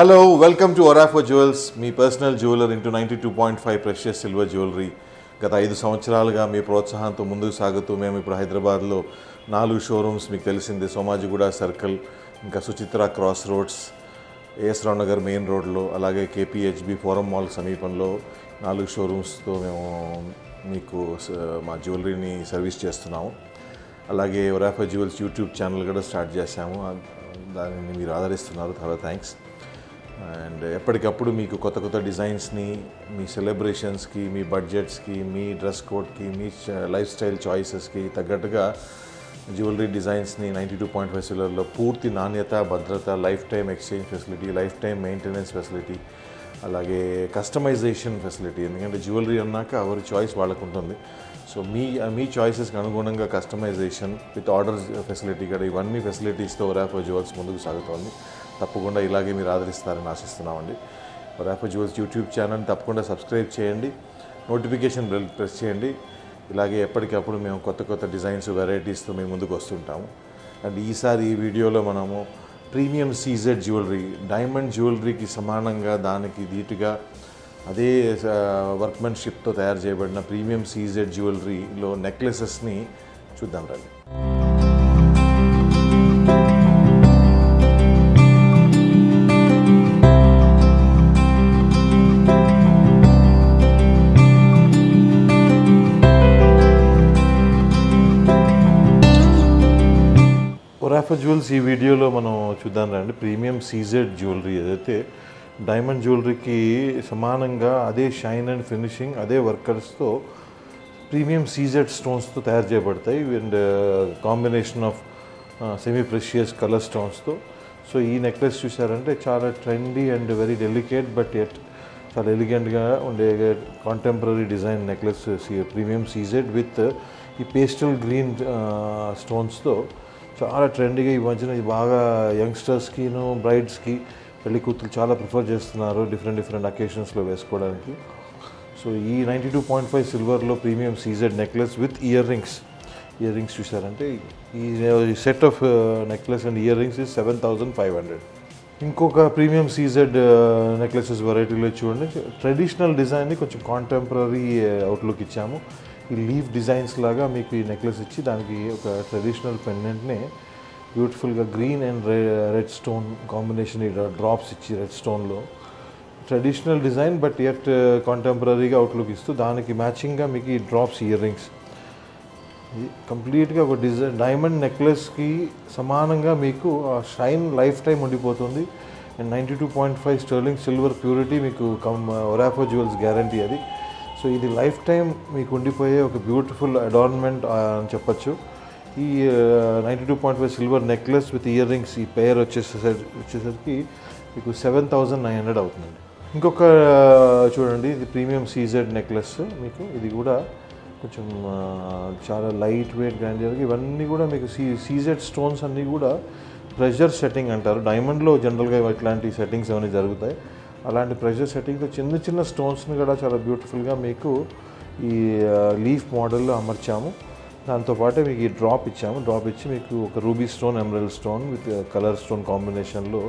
Hello, welcome to Orafo Jewels, my personal jeweler into 92.5 precious silver jewelry. గత 5 సంవత్సరాలుగా మీ ప్రోత్సాహంతో ముందుకు సాగుతూ మేము ఇప్పుడు హైదరాబాద్లో 4 షోరూమ్స్ మీకు తెలిసింది సోమాజిగూడ సర్కిల్ ఇంకా Suchitra cross roads as Rao Nagar main రోడ్లో అలాగే కేపీహెచ్బి ఫోరం మాల్ సమీపంలో 4 షోరూమ్స్తో మేము మీకు మా జ్యువెలరీని సర్వీస్ చేస్తున్నాము అలాగే ఒరాఫో జ్యువెల్స్ యూట్యూబ్ ఛానల్ కూడా స్టార్ట్ చేశాము దానిని మీరు ఆదరిస్తున్నారు చాలా థాంక్స్ And ఎప్పటికప్పుడు మీకు కొత్త కొత్త డిజైన్స్ ని మీ సెలబ్రేషన్స్ కి మీ బడ్జెట్స్ కి మీ డ్రెస్ కోడ్ కి మీ లైఫ్ స్టైల్ చాయిసెస్ కి తగ్గట్టుగా జ్యువెలరీ డిజైన్స్ ని 92.5 సిల్వర్ లో పూర్తి నాణ్యత భద్రత life time exchange facility life time maintenance facility అలాగే కస్టమైజేషన్ ఫెసిలిటీ ఎందుకంటే జ్యువెలరీ అన్నాక అవర్ చాయిస్ వాళ్ళకు ఉంటుంది సో మీ చాయిసెస్ కి అనుగుణంగా కస్టమైజేషన్ విత్ ఆర్డర్ ఫెసిలిటీ కూడా ఇవన్నీ ఫెసిలిటీస్ తో ఒరాఫో జ్యువెల్స్ ముందుకు సాగుతోంది తప్పకుండా ఇలాగే మీరు ఆదరిస్తారని ఆశిస్తున్నామండి ఒరాఫో జ్యువెల్స్ యూట్యూబ్ ఛానల్ తప్పకుండా సబ్స్క్రైబ్ చేయండి నోటిఫికేషన్ బెల్ ప్రెస్ చేయండి ఇలాగే ఎప్పటికప్పుడు మేము కొత్త కొత్త డిజైన్స్ వెరైటీస్తో మేము ముందుకు వస్తుంటాము అండ్ ఈసారి ఈ వీడియోలో మనము ప్రీమియం సీజెడ్ జ్యువెలరీ డైమండ్ జ్యువెలరీకి సమానంగా దానికి దీటుగా అదే వర్క్మెన్షిప్తో తయారు చేయబడిన ప్రీమియం సీజెడ్ జ్యువెలరీలో నెక్లెసెస్ని చూద్దాం రండి ఒరాఫో జ్యువెల్స్ ఈ వీడియోలో మనం చూద్దాం రండి ప్రీమియం సీజెడ్ జ్యువెలరీ ఏదైతే డైమండ్ జ్యువెలరీకి సమానంగా అదే షైన్ అండ్ ఫినిషింగ్ అదే వర్కర్స్తో ప్రీమియం సీజెడ్ స్టోన్స్తో తయారు చేయబడతాయి and combination of semi precious colour స్టోన్స్తో సో ఈ నెక్లెస్ చూసారంటే చాలా trendy and very delicate but at చాలా ఎలిగెంట్గా ఉండే contemporary design necklace premium CZ with ఈ పేస్టల్ గ్రీన్ స్టోన్స్తో చాలా ట్రెండీగా ఈ మధ్యన బాగా యంగ్స్టర్స్కిను బ్రైడ్స్కి పెళ్లి కూతురు చాలా ప్రిఫర్ చేస్తున్నారు డిఫరెంట్ అకేషన్స్లో వేసుకోవడానికి సో ఈ 92.5 సిల్వర్లో premium CZ necklace with ear rings చూసారంటే ఈ set of necklace and ear rings is 7,500 ఇంకొక ప్రీమియం సీజెడ్ నెక్లెసెస్ వెరైటీలో చూడండి ట్రెడిషనల్ డిజైన్ని కొంచెం కాంటెంపరీ అవుట్లుక్ ఇచ్చాము ఈ లీఫ్ డిజైన్స్ లాగా మీకు ఈ నెక్లెస్ ఇచ్చి దానికి ఒక ట్రెడిషనల్ పెండెంట్ని బ్యూటిఫుల్గా green and red stone combination drops ఇచ్చి రెడ్ స్టోన్లో ట్రెడిషనల్ డిజైన్ బట్ ఎట్ కాంటెంపరీగా అవుట్లుక్ ఇస్తూ దానికి మ్యాచింగ్గా మీకు ఈ డ్రాప్స్ ఇయర్ రింగ్స్ కంప్లీట్గా ఒక డిజైన్ డైమండ్ నెక్లెస్కి సమానంగా మీకు ఆ షైన్ లైఫ్ టైం ఉండిపోతుంది అండ్ 92.5 స్టర్లింగ్ సిల్వర్ ప్యూరిటీ మీకు ఒరాఫో జ్యువెల్స్ గ్యారంటీ అది సో ఇది లైఫ్ టైం మీకు ఉండిపోయే ఒక బ్యూటిఫుల్ అడార్న్మెంట్ అని చెప్పచ్చు ఈ 92.5 silver necklace with ear rings ఈ పేర్ వచ్చేసరికి మీకు 7,900 అవుతుంది ఇంకొక చూడండి ఇది ప్రీమియం సీజెడ్ నెక్లెస్ మీకు ఇది కూడా కొంచెం చాలా లైట్ వెయిట్ గ్రాండ్గా ఇవన్నీ కూడా మీకు సీజెడ్ స్టోన్స్ అన్నీ కూడా ప్రెషర్ సెట్టింగ్ అంటారు డైమండ్లో జనరల్గా ఇట్లాంటి సెట్టింగ్స్ అవన్నీ జరుగుతాయి అలాంటి ప్రెషర్ సెట్టింగ్తో చిన్న స్టోన్స్ని కూడా చాలా బ్యూటిఫుల్గా మీకు ఈ లీఫ్ మోడల్లో అమర్చాము దాంతోపాటే మీకు ఈ డ్రాప్ ఇచ్చి మీకు ఒక ruby stone emerald stone with colour stone కాంబినేషన్లో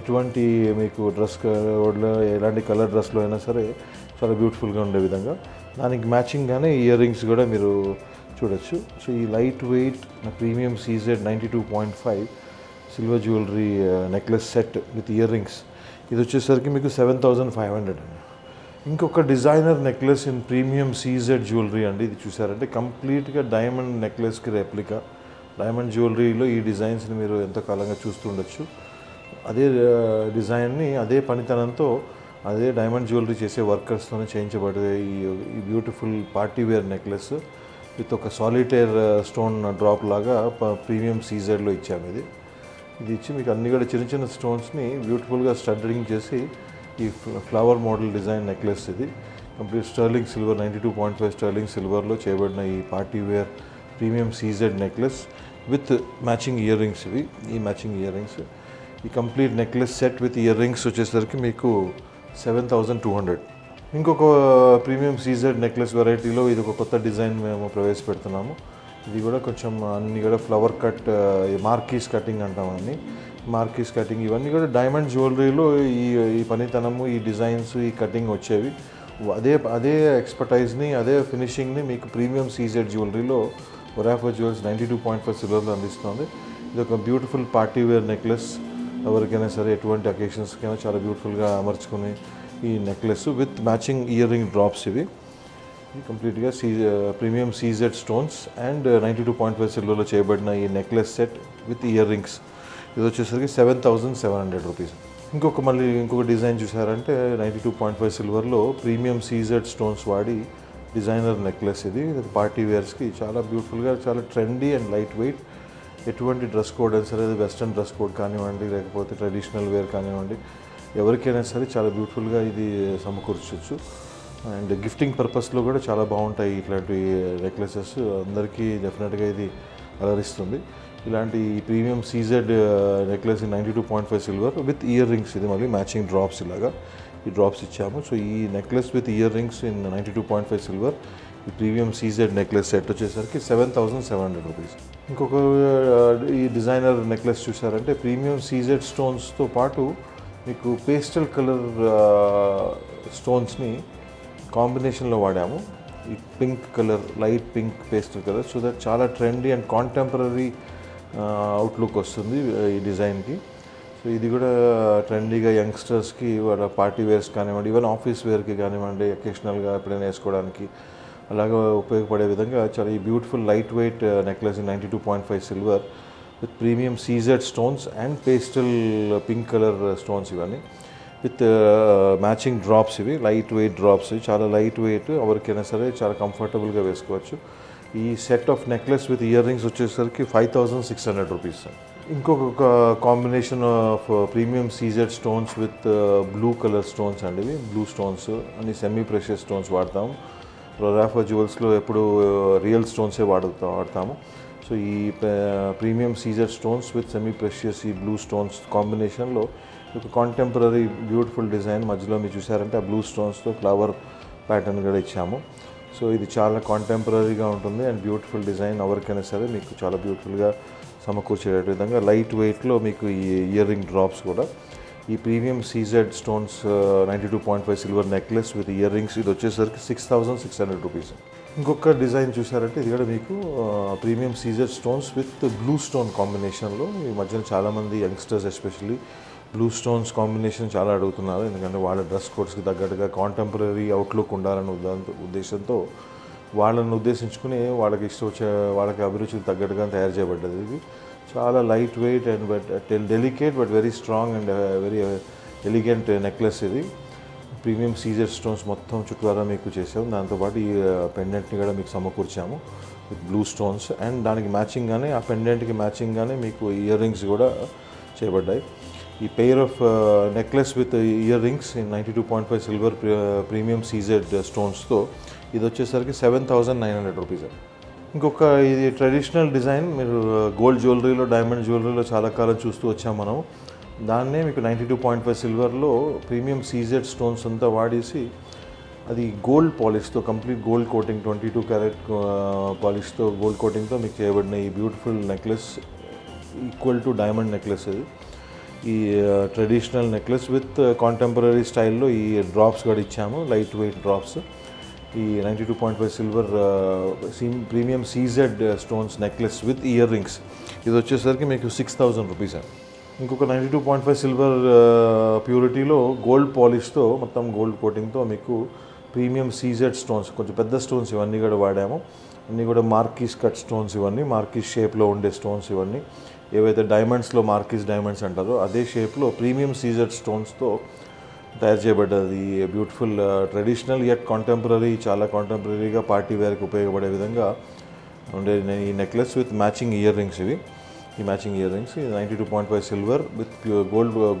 ఎటువంటి మీకు డ్రెస్ కోడ్లో ఎలాంటి కలర్ డ్రెస్లో అయినా సరే చాలా బ్యూటిఫుల్గా ఉండే విధంగా దానికి మ్యాచింగ్గానే ఇయర్ రింగ్స్ కూడా మీరు చూడొచ్చు సో ఈ light weight premium CZ 92.5 silver jewellery necklace set with ear rings ఇది వచ్చేసరికి మీకు 7,500 అండి ఇంకొక designer necklace in premium CZ jewellery అండి ఇది చూసారంటే కంప్లీట్గా డైమండ్ నెక్లెస్కి రెప్లికా డైమండ్ జ్యువెలరీలో ఈ డిజైన్స్ని మీరు ఎంతకాలంగా చూస్తుండొచ్చు అదే డిజైన్ని అదే పనితనంతో అదే డైమండ్ జ్యువెలరీ చేసే వర్కర్స్తోనే చేయించబడే ఈ beautiful party wear necklace with ఒక సాలిటైర్ స్టోన్ డ్రాప్ లాగా ప్రీమియం సీజెడ్లో ఇచ్చాము ఇది ఇచ్చి మీకు అన్ని కూడా చిన్న స్టోన్స్ని బ్యూటిఫుల్గా స్టడ్డింగ్ చేసి ఈ ఫ్లవర్ మోడల్ డిజైన్ నెక్లెస్ ఇది కంప్లీట్ స్టర్లింగ్ సిల్వర్ 92.5 స్టర్లింగ్ సిల్వర్లో చేయబడిన ఈ party wear premium CZ necklace with matching ear rings ఇవి ఈ మ్యాచింగ్ ఇయర్ రింగ్స్ ఈ complete necklace set with ear rings వచ్చేసరికి మీకు 7,200 ఇంకొక ప్రీమియం సీజెడ్ నెక్లెస్ వెరైటీలో ఇది ఒక కొత్త డిజైన్ మేము ప్రవేశపెడుతున్నాము ఇది కూడా కొంచెం అన్నీ కూడా ఫ్లవర్ కట్ మార్కీస్ కటింగ్ అంటాం అన్నీ mark is cutting even because diamond jewelry lo ee panitanamu ee designs ee cutting వచ్చేవి అదే expertise ని అదే finishing ని మీకు premium CZ jewelry లో Orafa Jewels 92.5 silver లో అందిస్తుంది ఇది ఒక beautiful party wear necklace ఎవరికైనా సరే ఎటువంటి occasions కైనా చాలా beautiful గా అమర్చుకునే ఈ necklace with matching earring drops ఇవి complete ga premium CZ stones and 92.5 silver lo చేయబడిన ఈ necklace set with earrings ఇది వచ్చేసరికి 7700 రూపాయలు ఇంకొక ఇంకొక డిజైన్ చూసారంటే 92.5 సిల్వర్ లో ప్రీమియం సీజెడ్ స్టోన్స్ వాడి డిజైనర్ నెక్లెస్ ఇది పార్టీ వేర్స్ కి చాలా బ్యూటిఫుల్ గా చాలా ట్రెండీ అండ్ లైట్ వెయిట్ ఎటువంటి డ్రెస్ కోడ్ అయినా సరే వెస్టర్న్ డ్రెస్ కోడ్ కానివ్వండి లేకపోతే ట్రెడిషనల్ వేర్ కానివ్వండి ఎవరికైనా సరే చాలా బ్యూటిఫుల్ గా ఇది సమకూర్చొచ్చు అండ్ గిఫ్టింగ్ పర్పస్ లో కూడా చాలా బాగుంటాయి ఇట్లాంటి నెక్లెసెస్ అందరికీ డెఫినెట్ గా ఇది అలరిస్తుంది ఇలాంటి premium CZ necklace 92.5 silver with ear rings ఇది మళ్ళీ మ్యాచింగ్ డ్రాప్స్ ఇలాగా ఈ డ్రాప్స్ ఇచ్చాము సో ఈ necklace with ear rings in 92.5 silver ఈ ప్రీమియం సీజెడ్ నెక్లెస్ సెట్ వచ్చేసరికి 7700 రూపీస్ ఇంకొక ఈ డిజైనర్ నెక్లెస్ చూసారంటే ప్రీమియం సీజెడ్ స్టోన్స్తో పాటు మీకు పేస్టల్ కలర్ స్టోన్స్ని కాంబినేషన్లో వాడాము ఈ pink colour light pink pastel colour so that చాలా ట్రెండీ అండ్ కాంటెంపరీ అవుట్లుక్ వస్తుంది ఈ డిజైన్కి సో ఇది కూడా ట్రెండీగా యంగ్స్టర్స్కి వాళ్ళ పార్టీ వేర్స్ కానివ్వండి ఈవెన్ ఆఫీస్ వేర్కి కానివ్వండి అకేషనల్గా ఎప్పుడైనా వేసుకోవడానికి అలాగా ఉపయోగపడే విధంగా చాలా ఈ beautiful light weight necklace 92.5 silver with premium CZ stones and pastel pink colour stones ఇవన్నీ విత్ మ్యాచింగ్ డ్రాప్స్ ఇవి లైట్ వెయిట్ డ్రాప్స్ చాలా లైట్ వెయిట్ ఎవరికైనా సరే చాలా కంఫర్టబుల్గా వేసుకోవచ్చు ఈ set of necklace with ear rings వచ్చేసరికి 5600 రూపీస్ ఇంకొక combination of premium CZ stones with blue colour stones అండి ఇవి బ్లూ స్టోన్స్ అని సెమీ ప్రెషియస్ స్టోన్స్ వాడతాం రాఫా జ్యువెల్స్లో ఎప్పుడు రియల్ స్టోన్సే వాడతాము సో ఈ premium CZ stones with semi precious ఈ బ్లూ స్టోన్స్ కాంబినేషన్లో ఒక కాంటెంపరీ బ్యూటిఫుల్ డిజైన్ మధ్యలో మీరు చూసారంటే ఆ బ్లూ స్టోన్స్తో ఫ్లవర్ ప్యాటర్న్ కూడా ఇచ్చాము సో ఇది చాలా కాంటెంపరీగా ఉంటుంది అండ్ బ్యూటిఫుల్ డిజైన్ ఎవరికైనా సరే మీకు చాలా బ్యూటిఫుల్గా సమకూర్చే విధంగా లైట్ వెయిట్లో మీకు ఈ ఇయర్ రింగ్ డ్రాప్స్ కూడా ఈ premium CZ stones 92.5 silver necklace with ear rings ఇది వచ్చేసరికి 6600 రూపీస్ ఇంకొక డిజైన్ చూసారంటే ఇది కూడా మీకు premium CZ stones with blue stone కాంబినేషన్లో ఈ మధ్యన చాలామంది youngsters especially blue stones combination చాలా అడుగుతున్నారు ఎందుకంటే వాళ్ళ డ్రెస్ కోడ్స్కి తగ్గట్టుగా కాంటెంపరీ అవుట్లుక్ ఉండాలనే ఉద్దేశంతో వాళ్ళని ఉద్దేశించుకుని వాళ్ళకి ఇష్టం వచ్చే వాళ్ళకి అభిరుచికి తగ్గట్టుగా తయారు చేయబడ్డది ఇది చాలా light weight and but delicate but very strong and very elegant necklace ఇది ప్రీమియం సీజర్ స్టోన్స్ మొత్తం చుట్టూరా మీకు చేసాము దాంతోపాటు ఈ పెండెంట్ని కూడా మీకు సమకూర్చాము విత్ బ్లూ స్టోన్స్ అండ్ దానికి మ్యాచింగ్గానే ఆ పెండెంట్కి మ్యాచింగ్గానే మీకు ఇయర్ రింగ్స్ కూడా చేయబడ్డాయి ఈ pair of necklace with ear rings 92.5 silver premium CZ స్టోన్స్తో ఇది వచ్చేసరికి 7900 రూపీస్ ఇంకొక ఇది ట్రెడిషనల్ డిజైన్ మీరు గోల్డ్ జ్యువెలరీలో డైమండ్ జ్యువెలరీలో చాలా కాలం చూస్తూ వచ్చాము మనం దాన్నే మీకు 92.5 సిల్వర్లో ప్రీమియం సీజెడ్ స్టోన్స్ అంతా వాడేసి అది గోల్డ్ పాలిష్తో కంప్లీట్ గోల్డ్ కోటింగ్ 22 క్యారెట్ పాలిష్తో గోల్డ్ కోటింగ్తో మీకు చేయబడిన ఈ beautiful necklace equal to diamond necklace ఇది ఈ ట్రెడిషనల్ నెక్లెస్ విత్ కాంటెంపరీ స్టైల్లో ఈ డ్రాప్స్ కూడా ఇచ్చాము లైట్ వెయిట్ డ్రాప్స్ ఈ 92.5 silver premium CZ stones necklace with ear rings ఇది వచ్చేసరికి మీకు 6000 రూపీస్ అండి ఇంకొక 92.5 సిల్వర్ ప్యూరిటీలో గోల్డ్ పాలిష్తో మొత్తం గోల్డ్ కోటింగ్తో మీకు ప్రీమియం సీజెడ్ స్టోన్స్ కొంచెం పెద్ద స్టోన్స్ ఇవన్నీ కూడా వాడాము అన్నీ కూడా మార్కిస్ కట్ స్టోన్స్ ఇవన్నీ మార్కిస్ షేప్లో ఉండే స్టోన్స్ ఇవన్నీ ఏవైతే డైమండ్స్లో మార్కిస్ డైమండ్స్ అంటారో అదే షేప్లో ప్రీమియం సీజెడ్ స్టోన్స్తో తయారు చేయబడ్డది బ్యూటిఫుల్ ట్రెడిషనల్ యట్ కాంటెంపరీ చాలా కాంటెంపరీగా పార్టీ వేర్కి ఉపయోగపడే విధంగా ఉండే ఈ necklace with matching ear rings ఇవి ఈ matching ear rings 92.5 silver with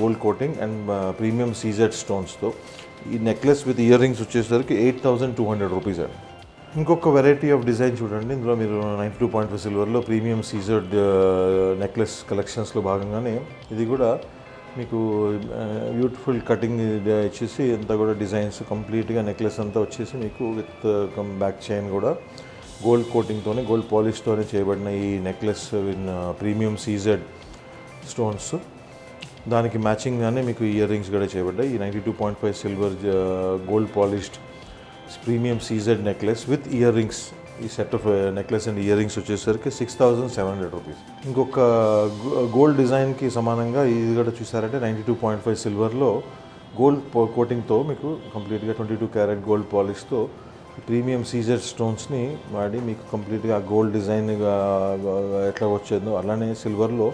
gold coating and premium CZ స్టోన్స్తో ఈ నెక్లెస్ విత్ ఇయర్ రింగ్స్ వచ్చేసరికి 8200 రూపీస్ అండి ఇంకొక వెరైటీ ఆఫ్ డిజైన్ చూడండి ఇందులో మీరు 92.5 సిల్వర్లో ప్రీమియం సీజర్డ్ నెక్లెస్ కలెక్షన్స్లో భాగంగానే ఇది కూడా మీకు బ్యూటిఫుల్ కటింగ్ ఇచ్చేసి అంతా కూడా డిజైన్స్ కంప్లీట్గా నెక్లెస్ అంతా వచ్చేసి మీకు విత్ బ్యాక్ చైన్ కూడా గోల్డ్ కోటింగ్తోనే గోల్డ్ పాలిష్తోనే చేయబడిన ఈ necklace win premium CZ stones దానికి మ్యాచింగ్ గానే మీకు ఇయర్ రింగ్స్ కూడా చేయబడ్డాయి. 92.5 silver gold polished premium CZ necklace with ear rings. ఈ set of necklace and ear rings వచ్చేసరికి 6,700 రూపీస్. ఇంకొక గోల్డ్ డిజైన్కి సమానంగా ఇది కూడా చూసారంటే 92.5 సిల్వర్లో గోల్డ్ కోటింగ్తో మీకు కంప్లీట్గా 22 క్యారెట్ గోల్డ్ పాలిష్తో ప్రీమియం సీజెడ్ స్టోన్స్ని వాడి మీకు కంప్లీట్గా గోల్డ్ డిజైన్గా ఎట్లా వచ్చేదో అలానే సిల్వర్లో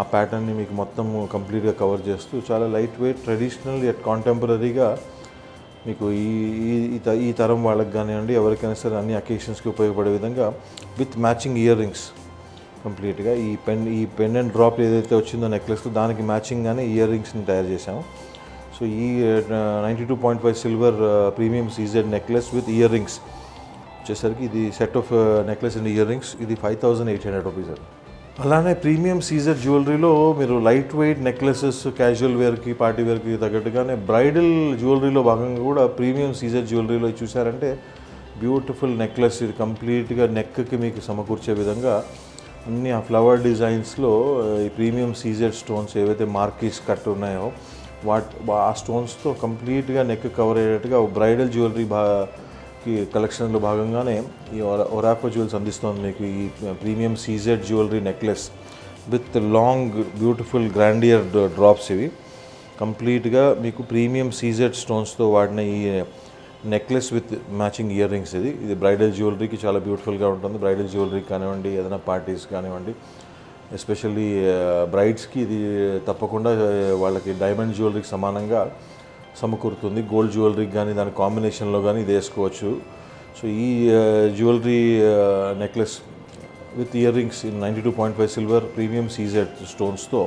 ఆ ప్యాటర్న్ని మీకు మొత్తం కంప్లీట్గా కవర్ చేస్తూ చాలా లైట్ వెయిట్ ట్రెడిషనల్ ఎట్ కాంటెంపరీగా మీకు ఈ తరం వాళ్ళకి కానివ్వండి ఎవరికైనా సరే అన్ని అకేషన్స్కి ఉపయోగపడే విధంగా విత్ మ్యాచింగ్ ఇయర్ రింగ్స్ కంప్లీట్గా ఈ పెన్ అండ్ డ్రాప్ ఏదైతే వచ్చిందో నెక్లెస్తో దానికి మ్యాచింగ్గానే ఇయర్ రింగ్స్ని తయారు చేశాము. సో ఈ 92.5 silver premium CZ necklace with ear rings వచ్చేసరికి ఇది set of necklace and ear rings ఇది 5,800 రూపీస్. అలానే ప్రీమియం సీజెడ్ జ్యువెలరీలో మీరు లైట్ వెయిట్ నెక్లెసెస్ క్యాజువల్ వేర్కి పార్టీ వేర్కి తగ్గట్టుగానే బ్రైడల్ జ్యువెలరీలో భాగంగా కూడా ప్రీమియం సీజెడ్ జ్యువెలరీలో చూసారంటే బ్యూటిఫుల్ నెక్లెస్ ఇది కంప్లీట్గా నెక్కి మీకు సమకూర్చే విధంగా అన్ని ఆ ఫ్లవర్ డిజైన్స్లో ఈ ప్రీమియం సీజెడ్ స్టోన్స్ ఏవైతే మార్కిస్ కట్ ఉన్నాయో ఆ స్టోన్స్తో కంప్లీట్గా నెక్ కవర్ అయ్యేటట్టుగా బ్రైడల్ జ్యువెలరీ కలెక్షన్లో భాగంగానే ఈ ఒరాకో జ్యువెల్స్ అందిస్తోంది మీకు ఈ premium CZ jewellery necklace with long beautiful grandeur drops. ఇవి కంప్లీట్గా మీకు ప్రీమియం సీజెడ్ స్టోన్స్తో వాడిన ఈ necklace with matching ear rings. ఇది బ్రైడల్ జ్యువెలరీకి చాలా బ్యూటిఫుల్గా ఉంటుంది. బ్రైడల్ జ్యువెలరీకి కానివ్వండి ఏదైనా పార్టీస్ కానివ్వండి ఎస్పెషల్లీ బ్రైడ్స్కి ఇది తప్పకుండా వాళ్ళకి డైమండ్ జ్యువెలరీకి సమానంగా సమకూరుతుంది. గోల్డ్ జ్యువెలరీకి కానీ దాని కాంబినేషన్లో కానీ ఇది వేసుకోవచ్చు. సో ఈ jewellery necklace with ear rings 92.5 silver premium CZ స్టోన్స్తో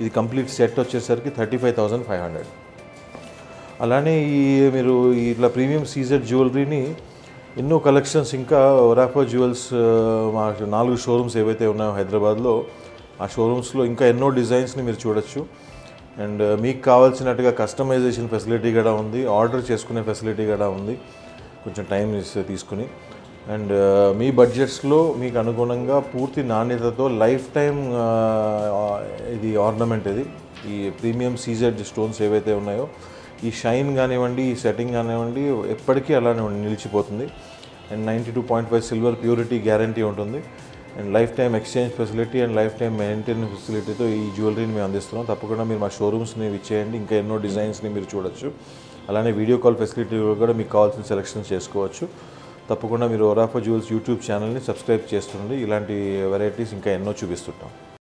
ఇది కంప్లీట్ సెట్ వచ్చేసరికి 35,500. అలానే ఈ మీరు ఇట్లా ప్రీమియం సీజెడ్ జ్యువెలరీని ఎన్నో కలెక్షన్స్ ఇంకా ఒరాకో జ్యువెల్స్ మా 4 షోరూమ్స్ ఏవైతే ఉన్నాయో హైదరాబాద్లో ఆ షోరూమ్స్లో ఇంకా ఎన్నో డిజైన్స్ని మీరు చూడొచ్చు. అండ్ మీకు కావాల్సినట్టుగా కస్టమైజేషన్ ఫెసిలిటీ కూడా ఉంది, ఆర్డర్ చేసుకునే ఫెసిలిటీ కూడా ఉంది కొంచెం టైం తీసుకుని. అండ్ మీ బడ్జెట్స్లో మీకు అనుగుణంగా పూర్తి నాణ్యతతో లైఫ్ టైం ఇది ఆర్నమెంట్ ఇది ఈ ప్రీమియం సీజెడ్ స్టోన్స్ ఏవైతే ఉన్నాయో ఈ షైన్ కానివ్వండి ఈ సెట్టింగ్ కానివ్వండి ఎప్పటికీ అలానే నిలిచిపోతుంది. అండ్ 92.5 సిల్వర్ ప్యూరిటీ గ్యారంటీ ఉంటుంది. And life time exchange facility and life time maintenance ఫెసిలిటీతో ఈ జ్యువెలరీని మేము అందిస్తున్నాం. తప్పకుండా మీరు మా షోరూమ్స్ని విచ్చేయండి, ఇంకా ఎన్నో డిజైన్స్ని మీరు చూడొచ్చు. అలానే వీడియో కాల్ ఫెసిలిటీ కూడా మీకు కావాల్సిన సెలెక్షన్ చేసుకోవచ్చు. తప్పకుండా మీరు ఒరాకో జ్యువెల్స్ యూట్యూబ్ ఛానల్ని సబ్స్క్రైబ్ చేస్తుండండి. ఇలాంటి వెరైటీస్ ఇంకా ఎన్నో చూపిస్తుంటాం.